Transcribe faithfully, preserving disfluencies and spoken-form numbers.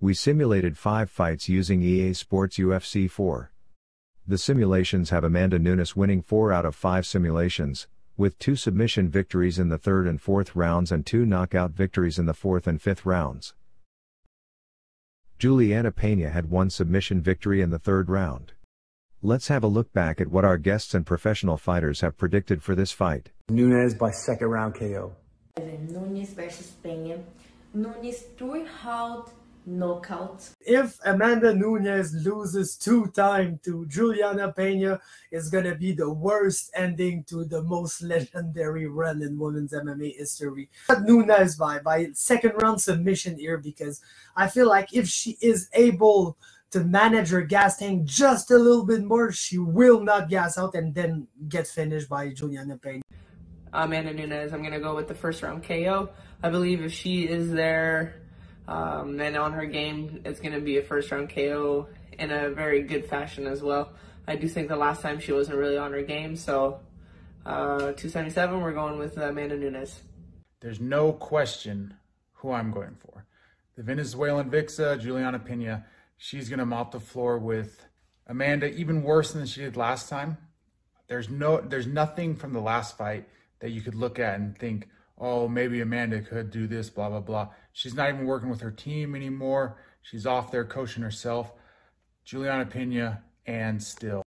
We simulated five fights using E A Sports U F C four. The simulations have Amanda Nunes winning four out of five simulations, with two submission victories in the third and fourth rounds and two knockout victories in the fourth and fifth rounds. Julianna Pena had one submission victory in the third round. Let's have a look back at what our guests and professional fighters have predicted for this fight. Nunes by second round K O. Nunes versus Pena. Nunes three-round knockout. If Amanda Nunes loses two times to Julianna Pena, it's gonna be the worst ending to the most legendary run in women's M M A history. But Nunes by by second round submission here, because I feel like if she is able to manage her gas tank just a little bit more, she will not gas out and then get finished by Julianna Pena. Amanda Nunes, I'm gonna go with the first round K O. I believe if she is there um, and on her game, it's gonna be a first round K O in a very good fashion as well. I do think the last time she wasn't really on her game, so uh, two seventy-seven, we're going with Amanda Nunes. There's no question who I'm going for. The Venezuelan Vixa, Julianna Pena. She's going to mop the floor with Amanda, even worse than she did last time. There's no, there's nothing from the last fight that you could look at and think, oh, maybe Amanda could do this, blah, blah, blah. She's not even working with her team anymore. She's off there coaching herself. Julianna Pena, and still.